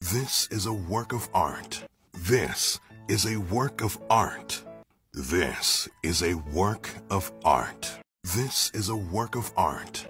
This is a work of art. This is a work of art. This is a work of art. This is a work of art.